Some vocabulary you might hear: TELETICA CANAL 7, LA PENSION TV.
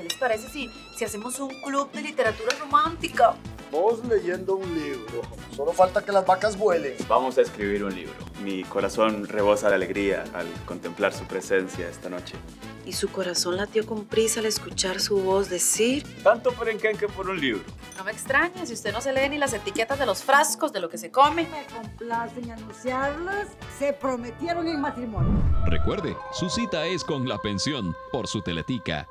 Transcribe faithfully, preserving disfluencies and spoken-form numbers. ¿Qué les parece si, si hacemos un club de literatura romántica? Vos leyendo un libro. Solo falta que las vacas vuelen. Vamos a escribir un libro. Mi corazón rebosa de alegría al contemplar su presencia esta noche. Y su corazón latió con prisa al escuchar su voz decir... Tanto perenquenque por un libro. No me extraña si usted no se lee ni las etiquetas de los frascos de lo que se come. Me complace en anunciarlas. Se prometieron en matrimonio. Recuerde, su cita es con La Pensión por su Teletica.